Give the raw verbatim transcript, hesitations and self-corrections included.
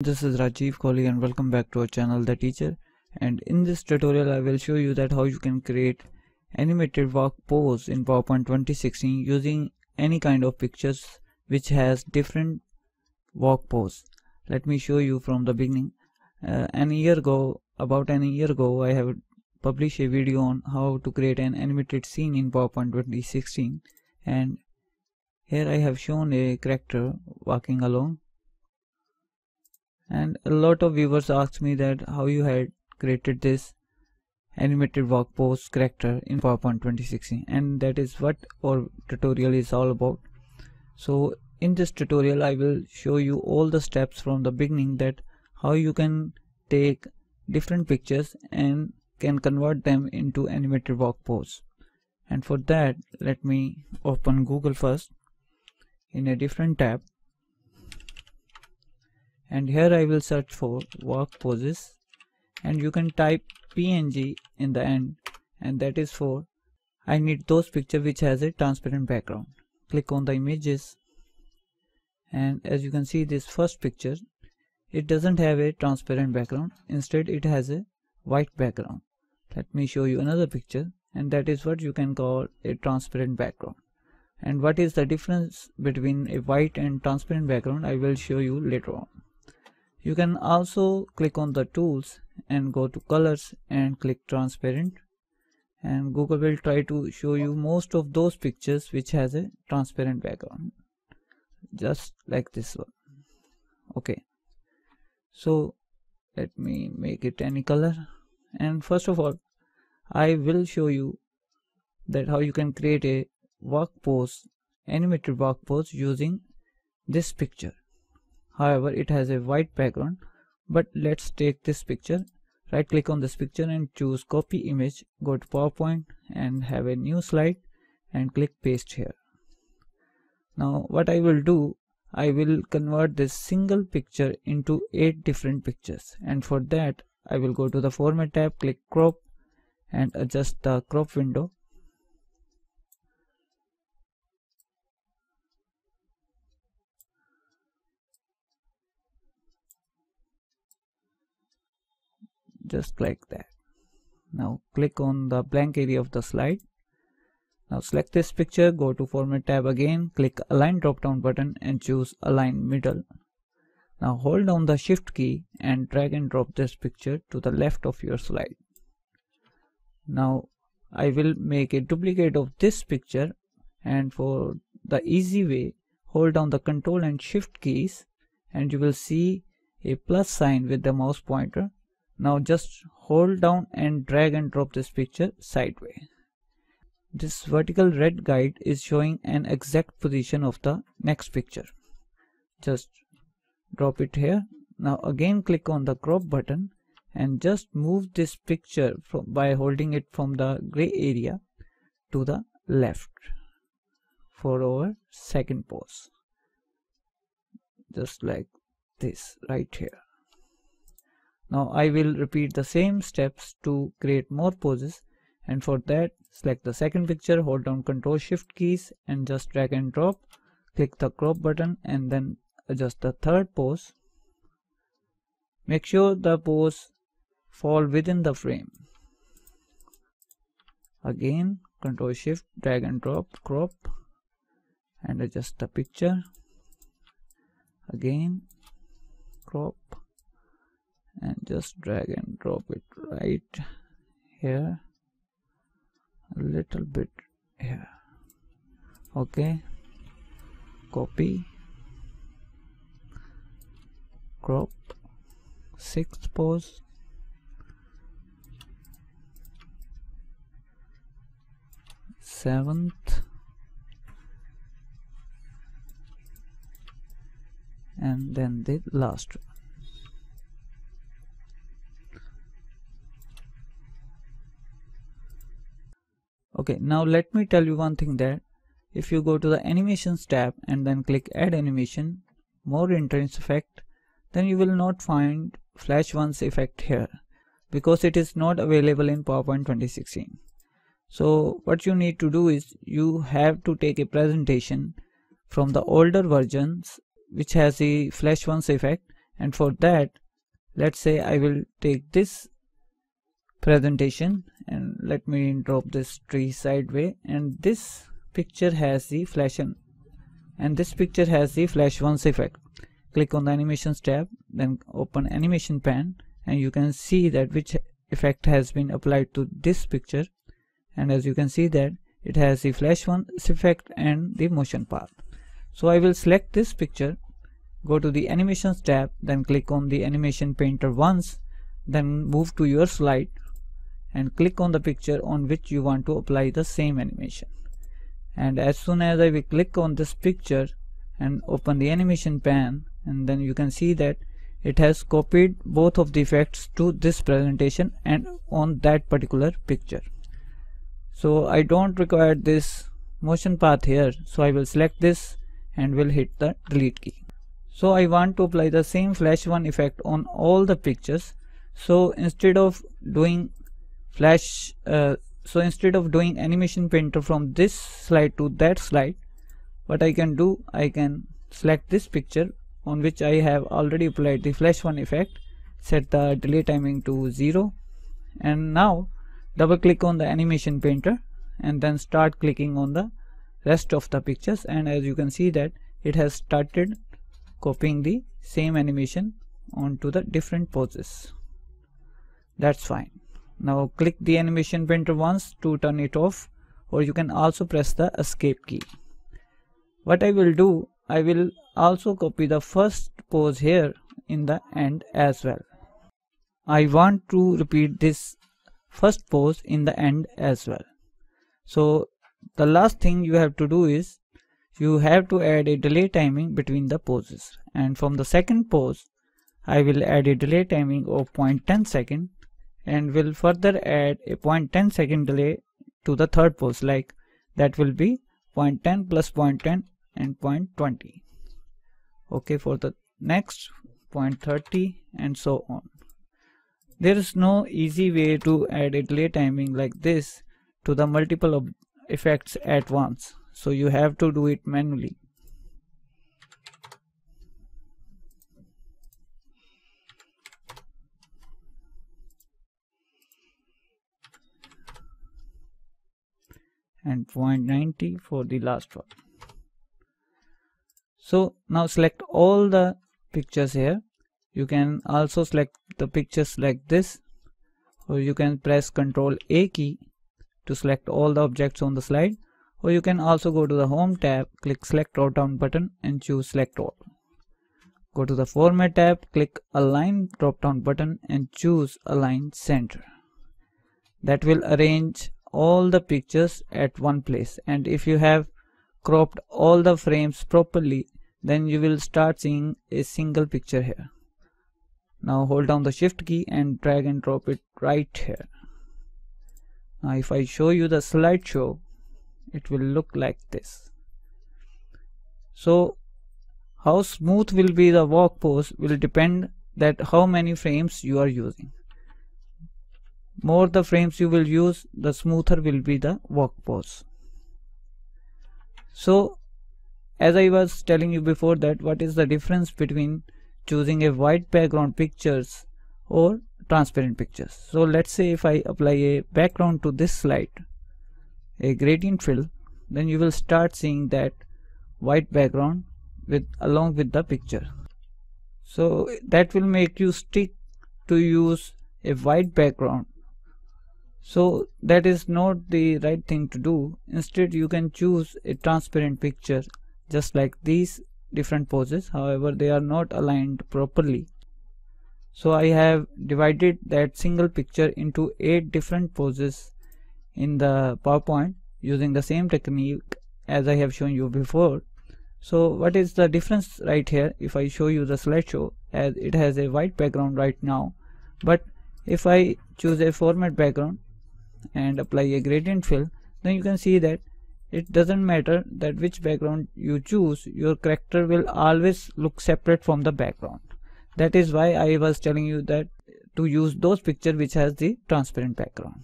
This is Rajiv Kohli and welcome back to our channel The Teacher, and in this tutorial I will show you that how you can create animated walk pose in PowerPoint twenty sixteen using any kind of pictures which has different walk pose. Let me show you from the beginning. Uh, an year ago, about an year ago, I have published a video on how to create an animated scene in PowerPoint twenty sixteen, and here I have shown a character walking along. And a lot of viewers asked me that how you had created this animated walk pose character in PowerPoint twenty sixteen, and that is what our tutorial is all about. So in this tutorial I will show you all the steps from the beginning, that how you can take different pictures and can convert them into animated walk pose. And for that, let me open Google first in a different tab. And here I will search for walk poses, and you can type P N G in the end, and that is for I need those picture which has a transparent background. Click on the images, and as you can see, this first picture, it doesn't have a transparent background. Instead it has a white background. Let me show you another picture, and that is what you can call a transparent background. And what is the difference between a white and transparent background, I will show you later on. You can also click on the tools and go to colors and click transparent, and Google will try to show you most of those pictures which has a transparent background, just like this one. Okay, so let me make it any color, and first of all I will show you that how you can create a walk pose, animated walk pose using this picture. However, it has a white background, but let's take this picture. Right click on this picture and choose copy image, go to PowerPoint and have a new slide and click paste here. Now what I will do, I will convert this single picture into eight different pictures, and for that I will go to the format tab, click crop and adjust the crop window. Just like that. Now click on the blank area of the slide. Now select this picture, go to format tab again, click align drop down button and choose align middle. Now hold down the shift key and drag and drop this picture to the left of your slide. Now I will make a duplicate of this picture, and for the easy way, hold down the control and shift keys and you will see a plus sign with the mouse pointer. Now just hold down and drag and drop this picture sideways. This vertical red guide is showing an exact position of the next picture. Just drop it here. Now again click on the crop button and just move this picture from, by holding it from the gray area to the left for our second pose. Just like this right here. Now I will repeat the same steps to create more poses, and for that select the second picture, hold down control shift keys and just drag and drop, click the crop button and then adjust the third pose. Make sure the pose fall within the frame. Again control shift, drag and drop, crop and adjust the picture. Again crop and just drag and drop it right here, a little bit here. Okay, copy, crop, sixth pose, seventh and then the last one. Okay, now let me tell you one thing, that if you go to the animations tab and then click add animation, more entrance effect, then you will not find Flash Once effect here because it is not available in PowerPoint twenty sixteen. So what you need to do is you have to take a presentation from the older versions which has the Flash Once effect And for that, let's say I will take this presentation and let me drop this tree sideways, and this picture has the flash on, and this picture has the flash once effect. Click on the animations tab, then open animation pan, and you can see that which effect has been applied to this picture. And as you can see that it has the flash once effect and the motion path. So I will select this picture, go to the animations tab, then click on the animation painter once, then move to your slide and click on the picture on which you want to apply the same animation. And as soon as I will click on this picture and open the animation pan, and then you can see that it has copied both of the effects to this presentation and on that particular picture. So I don't require this motion path here, so I will select this and will hit the delete key. So I want to apply the same flash one effect on all the pictures. So instead of doing flash, uh, so instead of doing animation painter from this slide to that slide, what I can do, I can select this picture on which I have already applied the flash one effect, set the delay timing to zero, and now double click on the animation painter and then start clicking on the rest of the pictures. And as you can see that it has started copying the same animation onto the different poses. That's fine. Now click the animation painter once to turn it off, or you can also press the escape key. What I will do, I will also copy the first pose here in the end as well. I want to repeat this first pose in the end as well. So the last thing you have to do is you have to add a delay timing between the poses, and from the second pose I will add a delay timing of zero point one zero seconds. And will further add a zero point one zero second delay to the third pose, like that will be zero point one zero plus zero point one zero and zero point two zero. Okay, for the next zero point three zero and so on. There is no easy way to add a delay timing like this to the multiple effects at once, so you have to do it manually. And zero point nine zero for the last one. So now select all the pictures here. You can also select the pictures like this, or you can press control A key to select all the objects on the slide, or you can also go to the home tab, click select drop down button and choose select all. Go to the format tab, click align drop down button and choose align center. That will arrange all the pictures at one place, and if you have cropped all the frames properly, then you will start seeing a single picture here. Now hold down the shift key and drag and drop it right here. Now if I show you the slideshow, it will look like this. So how smooth will be the walk pose will depend that how many frames you are using. More the frames you will use, the smoother will be the walk pose. So as I was telling you before, that what is the difference between choosing a white background pictures or transparent pictures. So let's say if I apply a background to this slide, a gradient fill, then you will start seeing that white background with along with the picture. So that will make you stick to use a white background. So that is not the right thing to do. Instead you can choose a transparent picture, just like these different poses, however they are not aligned properly. So I have divided that single picture into eight different poses in the PowerPoint using the same technique as I have shown you before. So what is the difference right here? If I show you the slideshow, as it has a white background right now, but if I choose a format background and apply a gradient fill, then you can see that it doesn't matter that which background you choose, your character will always look separate from the background. That is why I was telling you that to use those pictures which has the transparent background.